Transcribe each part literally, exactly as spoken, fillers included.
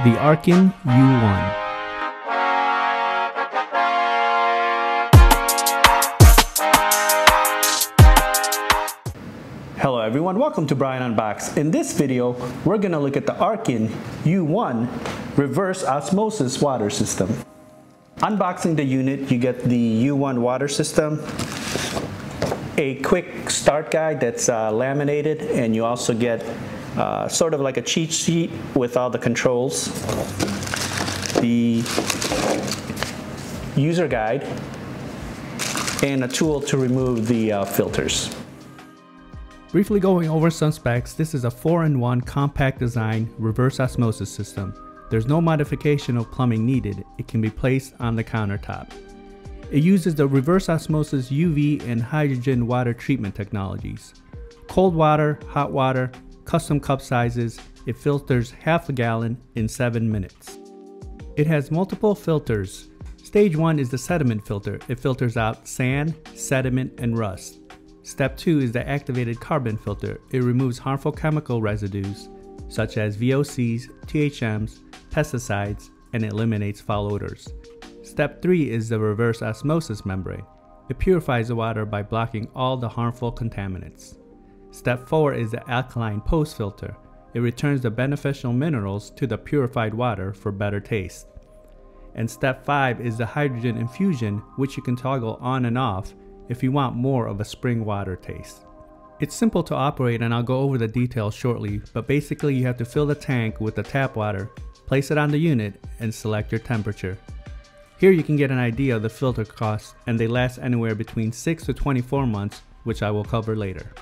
the R K I N U one. Hello everyone, welcome to Brian Unboxed. In this video, we're going to look at the R K I N U one reverse osmosis water system. Unboxing the unit, you get the U one water system, a quick start guide that's uh, laminated, and you also get uh, sort of like a cheat sheet with all the controls, the user guide, and a tool to remove the uh, filters. Briefly going over some specs, this is a four in one compact design reverse osmosis system. There's no modification of plumbing needed. It can be placed on the countertop. It uses the reverse osmosis U V and hydrogen water treatment technologies. Cold water, hot water, custom cup sizes. It filters half a gallon in seven minutes. It has multiple filters. Stage one is the sediment filter. It filters out sand, sediment, and rust. Step two is the activated carbon filter. It removes harmful chemical residues such as V O Cs, T H Ms, pesticides, and eliminates foul odors. Step three is the reverse osmosis membrane. It purifies the water by blocking all the harmful contaminants. Step four is the alkaline post filter. It returns the beneficial minerals to the purified water for better taste. And step five is the hydrogen infusion, which you can toggle on and off if you want more of a spring water taste. It's simple to operate, and I'll go over the details shortly, but basically you have to fill the tank with the tap water, place it on the unit, and select your temperature. Here you can get an idea of the filter costs, and they last anywhere between six to twenty-four months, which I will cover later.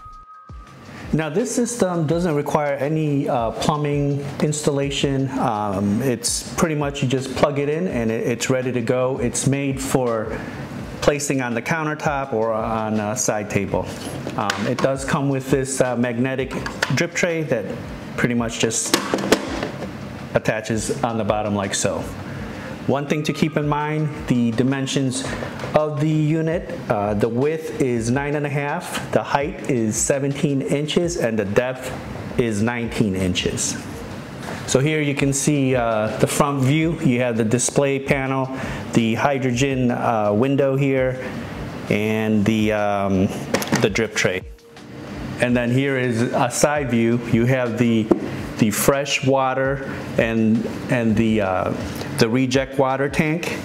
Now this system doesn't require any uh, plumbing installation. Um, it's pretty much you just plug it in and it, it's ready to go. It's made for placing on the countertop or on a side table. Um, it does come with this uh, magnetic drip tray that pretty much just attaches on the bottom like so. One thing to keep in mind, the dimensions of the unit, uh, the width is nine and a half, the height is seventeen inches, and the depth is nineteen inches. So here you can see uh, the front view. You have the display panel, the hydrogen uh, window here, and the, um, the drip tray. And then here is a side view. You have the, the fresh water and, and the, uh, the reject water tank.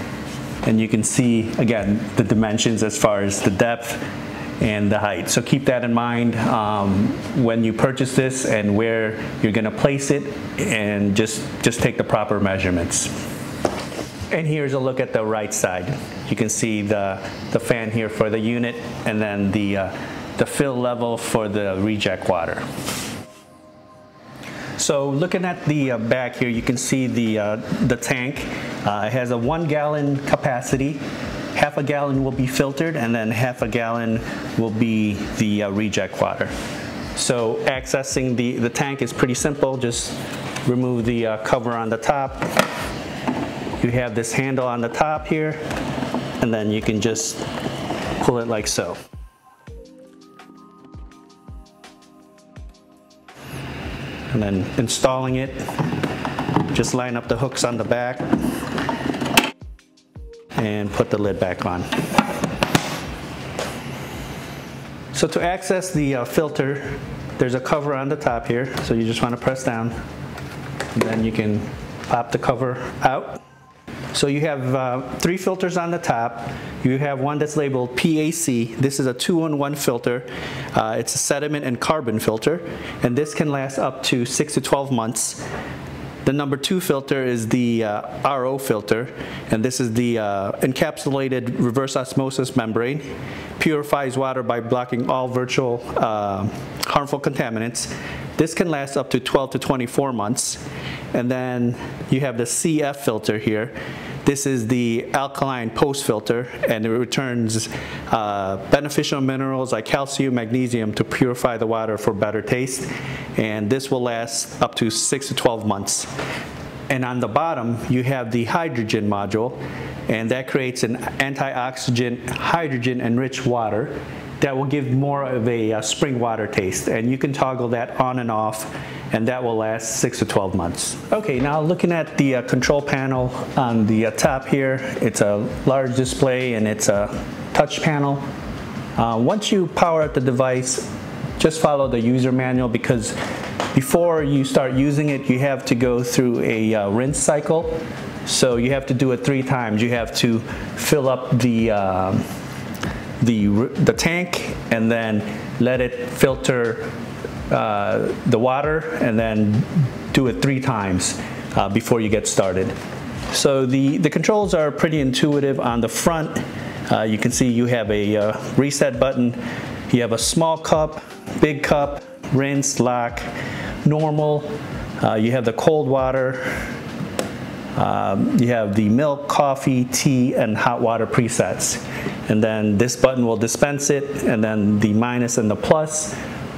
And you can see, again, the dimensions as far as the depth and the height. So keep that in mind um, when you purchase this and where you're going to place it, and just just take the proper measurements. And here's a look at the right side. You can see the the fan here for the unit, and then the uh, the fill level for the reject water. So looking at the uh, back here, you can see the uh, the tank. Uh, it has a one gallon capacity. Half a gallon will be filtered, and then half a gallon will be the uh, reject water. So accessing the, the tank is pretty simple. Just remove the uh, cover on the top. You have this handle on the top here, and then you can just pull it like so. And then installing it, just line up the hooks on the back and put the lid back on. So to access the uh, filter, there's a cover on the top here, so you just want to press down, and then you can pop the cover out. So you have uh, three filters on the top. You have one that's labeled P A C. This is a two in one filter. Uh, it's a sediment and carbon filter, and this can last up to six to twelve months. The number two filter is the uh, R O filter, and this is the uh, encapsulated reverse osmosis membrane. Purifies water by blocking all virtual uh, harmful contaminants. This can last up to twelve to twenty-four months. And then you have the C F filter here. This is the alkaline post filter, and it returns uh, beneficial minerals like calcium, magnesium to purify the water for better taste. And this will last up to six to twelve months. And on the bottom, you have the hydrogen module, and that creates an anti-oxygen, hydrogen-enriched water that will give more of a uh, spring water taste. And you can toggle that on and off and that will last six to twelve months. Okay, now looking at the uh, control panel on the uh, top here, it's a large display and it's a touch panel. Uh, once you power up the device, just follow the user manual, because before you start using it, you have to go through a uh, rinse cycle. So you have to do it three times. You have to fill up the uh, the the tank and then let it filter uh, the water, and then do it three times uh, before you get started. So the the controls are pretty intuitive. On the front, uh, you can see you have a uh, reset button. You have a small cup, big cup, rinse, lock, normal. Uh, you have the cold water. Um, you have the milk, coffee, tea, and hot water presets. And then this button will dispense it, and then the minus and the plus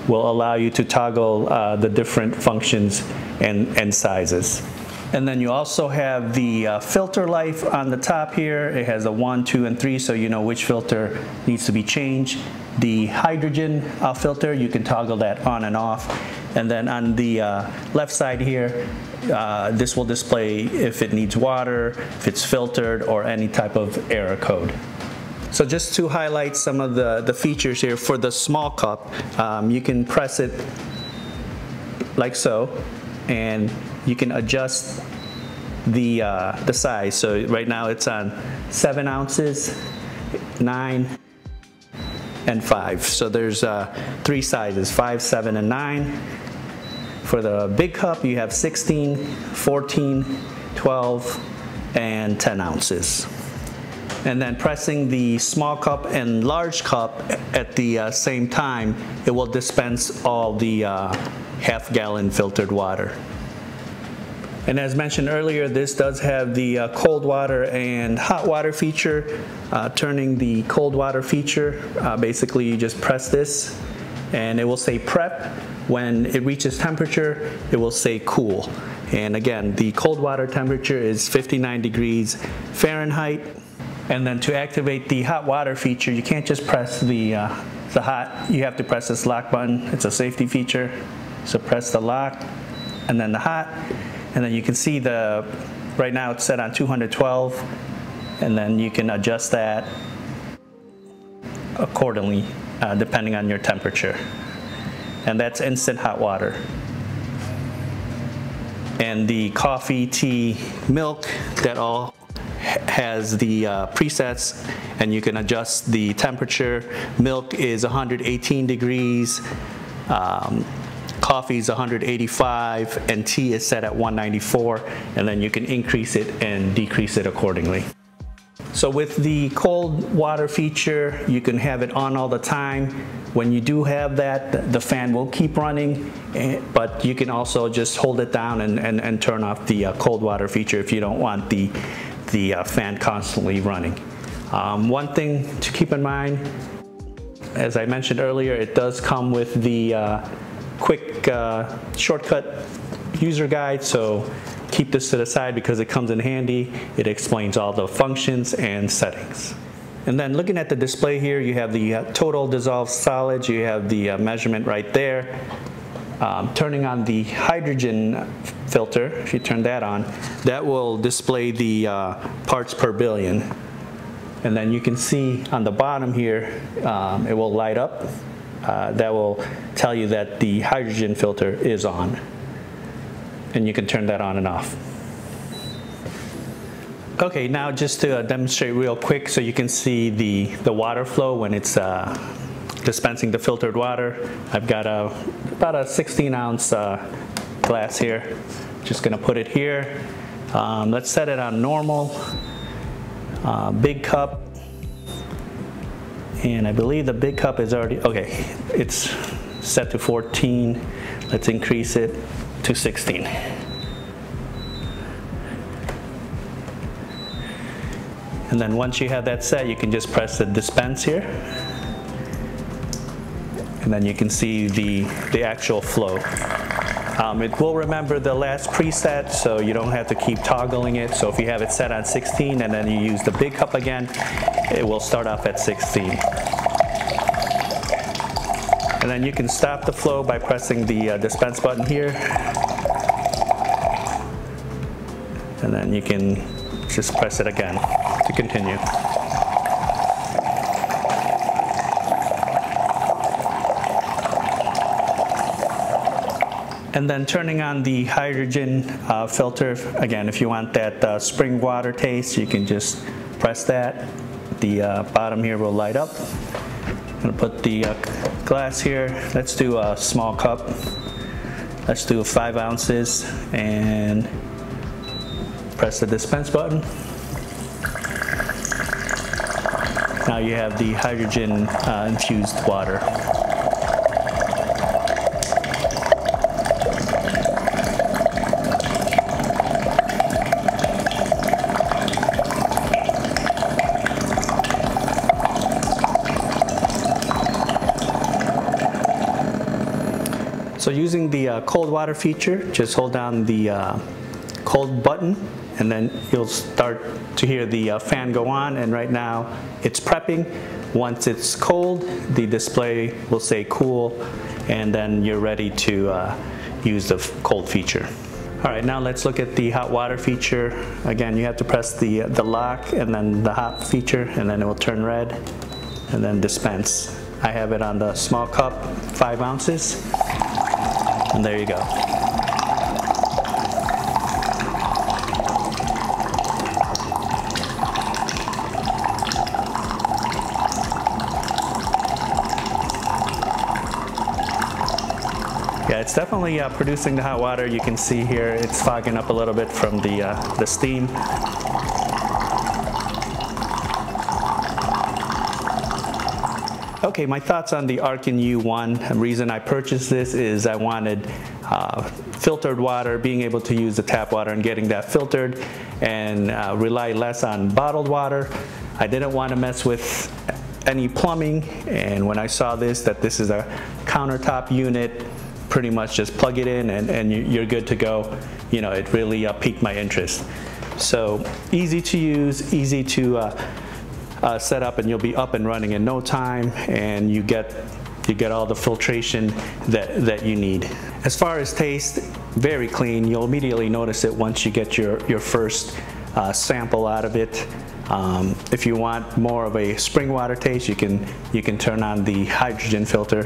will allow you to toggle uh, the different functions and, and sizes. And then you also have the uh, filter life on the top here. It has a one, two, and three, so you know which filter needs to be changed. The hydrogen uh, filter, you can toggle that on and off. And then on the uh, left side here, uh, this will display if it needs water, if it's filtered, or any type of error code. So just to highlight some of the, the features here, for the small cup, um, you can press it like so, and you can adjust the, uh, the size. So right now it's on seven ounces, nine, and five. So there's uh, three sizes, five, seven, and nine. For the big cup, you have sixteen, fourteen, twelve, and ten ounces. And then pressing the small cup and large cup at the uh, same time, it will dispense all the uh, half gallon filtered water. And as mentioned earlier, this does have the uh, cold water and hot water feature. Uh, turning the cold water feature, uh, basically you just press this and it will say prep. When it reaches temperature, it will say cool. And again, the cold water temperature is fifty-nine degrees Fahrenheit. And then to activate the hot water feature, you can't just press the, uh, the hot, you have to press this lock button. It's a safety feature. So press the lock and then the hot. And then you can see the, right now it's set on two hundred twelve, and then you can adjust that accordingly uh, depending on your temperature. And that's instant hot water. And the coffee, tea, milk, that all has the uh, presets, and you can adjust the temperature. Milk is one hundred eighteen degrees. Um, Coffee is one hundred eighty-five, and tea is set at one ninety-four, and then you can increase it and decrease it accordingly. So with the cold water feature, you can have it on all the time. When you do have that, the fan will keep running, but you can also just hold it down and, and, and turn off the cold water feature if you don't want the, the fan constantly running. Um, one thing to keep in mind, as I mentioned earlier, it does come with the uh, quick uh, shortcut user guide, so keep this to the side because it comes in handy. It explains all the functions and settings. And then looking at the display here, you have the uh, total dissolved solids, you have the uh, measurement right there. Um, turning on the hydrogen filter, if you turn that on, that will display the uh, parts per billion. And then you can see on the bottom here, um, it will light up. Uh, that will tell you that the hydrogen filter is on, and you can turn that on and off. Okay, now just to uh, demonstrate real quick, so you can see the, the water flow when it's uh, dispensing the filtered water. I've got a, about a sixteen ounce uh, glass here. Just gonna put it here. Um, let's set it on normal, uh, big cup. And I believe the big cup is already, okay, it's set to fourteen. Let's increase it to sixteen. And then once you have that set, you can just press the dispense here. And then you can see the, the actual flow. Um, it will remember the last preset, so you don't have to keep toggling it. So if you have it set on sixteen and then you use the big cup again, it will start off at sixteen. And then you can stop the flow by pressing the uh, dispense button here. And then you can just press it again to continue. And then turning on the hydrogen uh, filter, again, if you want that uh, spring water taste, you can just press that. The uh, bottom here will light up. I'm gonna put the uh, glass here. Let's do a small cup. Let's do five ounces and press the dispense button. Now you have the hydrogen uh, infused water. So using the uh, cold water feature, just hold down the uh, cold button and then you'll start to hear the uh, fan go on, and right now it's prepping. Once it's cold, the display will say cool, and then you're ready to uh, use the cold feature. All right, now let's look at the hot water feature. Again, you have to press the, the lock and then the hot feature, and then it will turn red and then dispense. I have it on the small cup, five ounces. And there you go. Yeah, it's definitely uh, producing the hot water. You can see here it's fogging up a little bit from the, uh, the steam. Okay, my thoughts on the R K I N U one. The reason I purchased this is I wanted uh, filtered water, being able to use the tap water and getting that filtered, and uh, rely less on bottled water. I didn't want to mess with any plumbing, and when I saw this, that this is a countertop unit, pretty much just plug it in and, and you're good to go. You know, it really uh, piqued my interest. So easy to use, easy to uh, Uh, set up, and you'll be up and running in no time, and you get you get all the filtration that that you need. As far as taste, very clean. You'll immediately notice it once you get your your first uh, sample out of it. Um, if you want more of a spring water taste, you can you can turn on the hydrogen filter.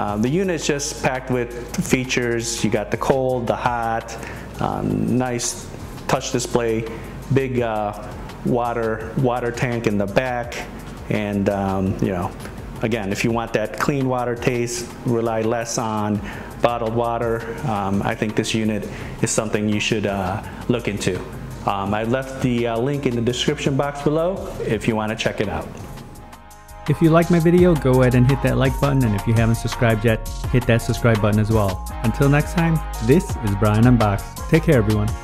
Uh, the unit's just packed with features. You got the cold, the hot, um, nice touch display, big. Uh, water water tank in the back, and um, you know, again, if you want that clean water taste, rely less on bottled water, um, I think this unit is something you should uh, look into. um, I left the uh, link in the description box below if you want to check it out. If you like my video, go ahead and hit that like button, and if you haven't subscribed yet, hit that subscribe button as well. Until next time, this is Brian Unboxed. Take care, everyone.